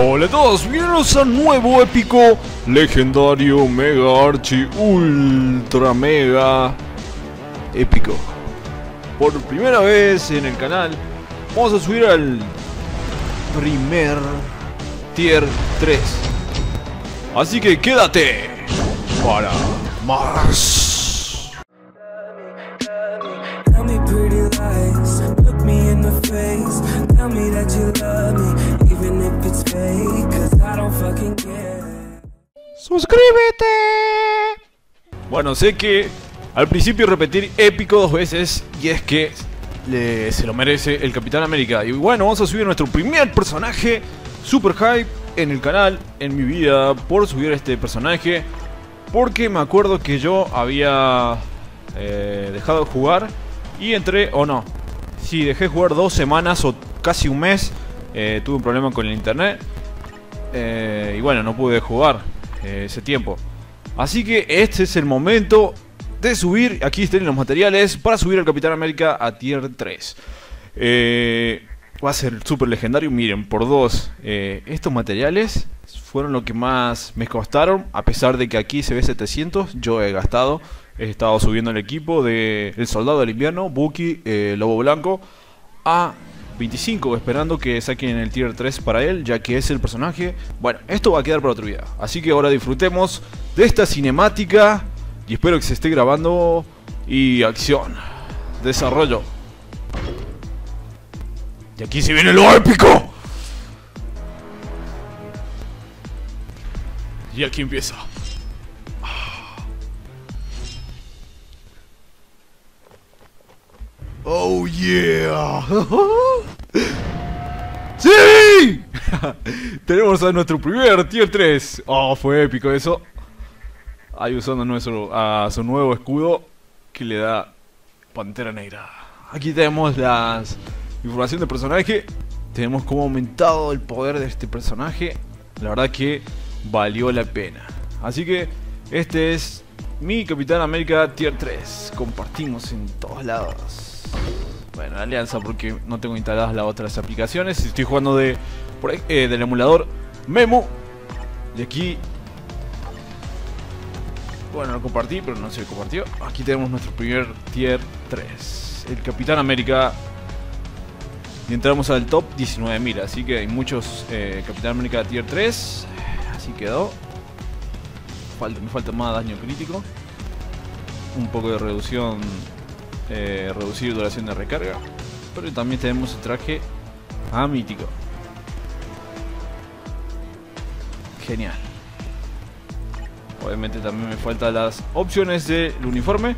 Hola a todos, bienvenidos a nuevo épico, legendario, mega, archi, ultra, mega, épico. Por primera vez en el canal, vamos a subir al primer tier 3. Así que quédate para más. ¡Suscríbete! Bueno, sé que al principio repetir épico dos veces, y es que se lo merece el Capitán América. Y bueno, vamos a subir nuestro primer personaje super hype en el canal, en mi vida, por subir este personaje, porque me acuerdo que yo había dejado de jugar y entré, o no, sí, dejé jugar 2 semanas o casi un mes. Tuve un problema con el internet y bueno, no pude jugar ese tiempo. Así que este es el momento de subir. Aquí están los materiales para subir al Capitán América a tier 3. Va a ser súper legendario. Miren, por 2. Estos materiales fueron lo que más me costaron. A pesar de que aquí se ve 700, yo he gastado. He estado subiendo el equipo de El Soldado del Invierno, Bucky, Lobo Blanco, a 25, esperando que saquen el tier 3 para él, ya que es el personaje. Bueno, esto va a quedar para otro video, así que ahora disfrutemos de esta cinemática y espero que se esté grabando. Y acción, desarrollo. Y aquí se viene lo épico. Y aquí empieza. Oh yeah. ¡Sí! Tenemos a nuestro primer tier 3. Oh, fue épico eso. Ahí usando a su nuevo escudo que le da Pantera Negra. Aquí tenemos la información del personaje. Tenemos cómo ha aumentado el poder de este personaje. La verdad que valió la pena. Así que este es mi Capitán América tier 3. Compartimos en todos lados. Bueno, alianza, porque no tengo instaladas las otras aplicaciones. Estoy jugando del emulador Memu. De aquí. Bueno, lo compartí, pero no se compartió. Aquí tenemos nuestro primer tier 3. El Capitán América. Y entramos al top 19.000. Así que hay muchos Capitán América tier 3. Así quedó. Me falta más daño crítico. Un poco de reducción. Reducir duración de recarga. Pero también tenemos el traje mítico. Genial. Obviamente también me faltan las opciones del uniforme.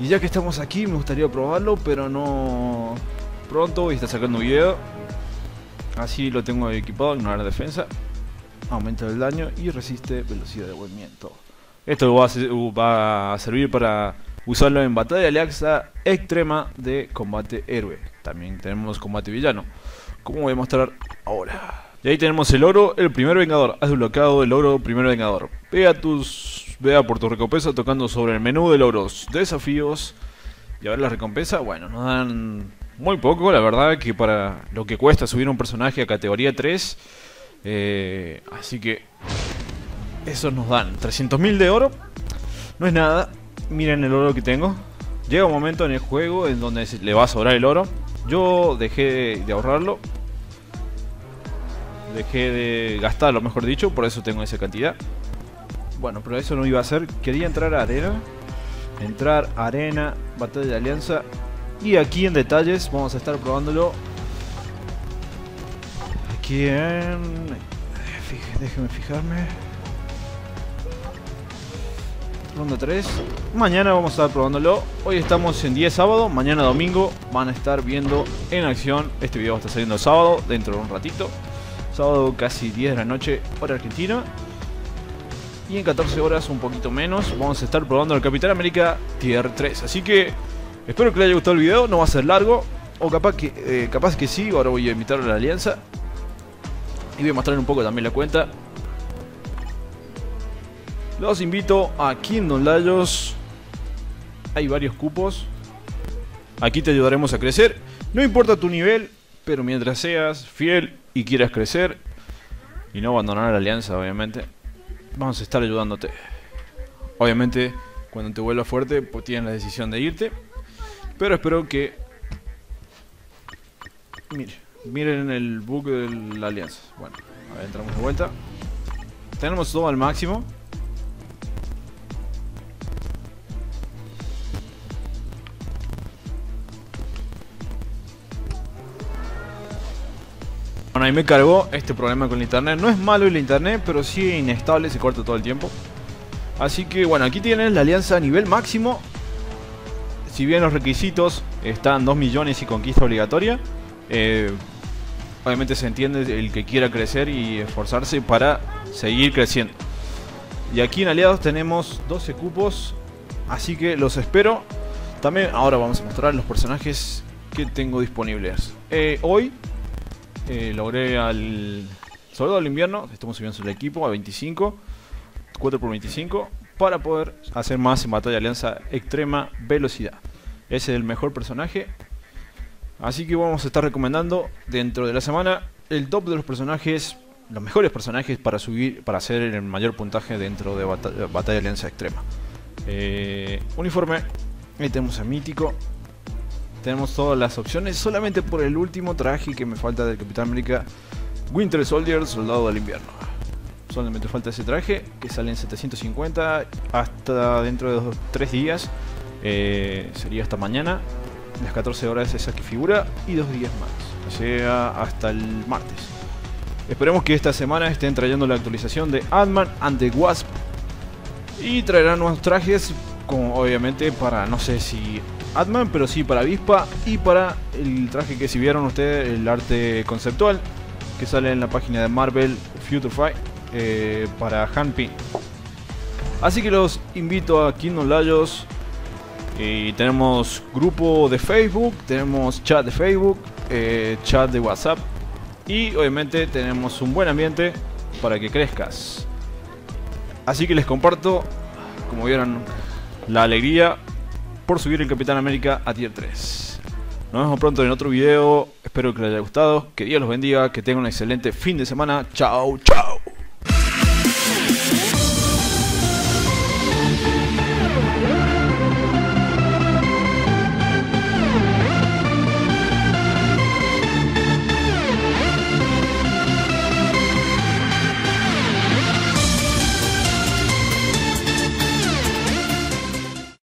Y ya que estamos aquí, me gustaría probarlo, pero no pronto. Voy a estar sacando un video. Así lo tengo equipado. Ignorar defensa, aumenta el daño y resiste velocidad de movimiento. Esto va a servir para usarlo en batalla de alianza extrema de combate héroe. También tenemos combate villano, como voy a mostrar ahora. Y ahí tenemos el oro, el primer vengador. Has desbloqueado el oro, primer vengador. Vea por tu recompensa tocando sobre el menú de logros, desafíos. Y a ver la recompensa. Bueno, nos dan muy poco, la verdad, que para lo que cuesta subir un personaje a categoría 3. Así que esos nos dan 300.000 de oro. No es nada. Miren el oro que tengo. Llega un momento en el juego en donde le va a sobrar el oro. Yo dejé de ahorrarlo. Dejé de gastarlo, mejor dicho. Por eso tengo esa cantidad. Bueno, pero eso no iba a hacer. Quería entrar a arena. Entrar a arena, batalla de alianza. Y aquí en detalles vamos a estar probándolo. Aquí en... déjenme fijarme. Ronda 3. Mañana vamos a estar probándolo. Hoy estamos en 10 sábado. Mañana domingo van a estar viendo en acción. Este video va a estar saliendo el sábado, dentro de un ratito. Sábado casi 10 de la noche, hora argentina. Y en 14 horas, un poquito menos, vamos a estar probando el Capitán América tier 3. Así que espero que les haya gustado el video. No va a ser largo. O capaz que sí. Ahora voy a invitar a la alianza. Y voy a mostrar un poco también la cuenta. Los invito a Kingdom Laios. Hay varios cupos. Aquí te ayudaremos a crecer. No importa tu nivel, pero mientras seas fiel y quieras crecer, y no abandonar la alianza, obviamente. Vamos a estar ayudándote. Obviamente, cuando te vuelvas fuerte, pues tienes la decisión de irte. Pero espero que... miren el bug de la alianza. Bueno, a ver, entramos de vuelta. Tenemos todo al máximo. Bueno, ahí me cargó este problema con el internet. No es malo el internet, pero sí inestable, se corta todo el tiempo. Así que bueno, aquí tienes la alianza a nivel máximo. Si bien los requisitos están 2 millones y conquista obligatoria, obviamente se entiende el que quiera crecer y esforzarse para seguir creciendo. Y aquí en aliados tenemos 12 cupos, así que los espero. También ahora vamos a mostrar los personajes que tengo disponibles. Hoy... logré al Soldado del Invierno. Estamos subiendo el equipo a 25, 4×25, para poder hacer más en batalla alianza extrema velocidad. Ese es el mejor personaje. Así que vamos a estar recomendando dentro de la semana el top de los personajes, los mejores personajes para subir, para hacer el mayor puntaje dentro de batalla alianza extrema. Uniforme. Ahí tenemos a Mítico. Tenemos todas las opciones, solamente por el último traje que me falta del Capitán América, Winter Soldier, Soldado del Invierno. Solamente falta ese traje, que sale en 750 hasta dentro de 3 días. Sería hasta mañana, las 14 horas esa que figura, y 2 días más. O sea, hasta el martes. Esperemos que esta semana estén trayendo la actualización de Ant-Man and the Wasp. Y traerán nuevos trajes, como obviamente para, no sé si... Ant-Man, pero sí para Avispa y para el traje que si vieron ustedes, el arte conceptual que sale en la página de Marvel Futurify para Hanpin. Así que los invito a Kingdom Laios. Y tenemos grupo de Facebook, tenemos chat de Facebook, chat de WhatsApp y obviamente tenemos un buen ambiente para que crezcas. Así que les comparto, como vieron, la alegría por subir el Capitán América a Tier 3. Nos vemos pronto en otro video. Espero que les haya gustado. Que Dios los bendiga. Que tengan un excelente fin de semana. Chao, chao.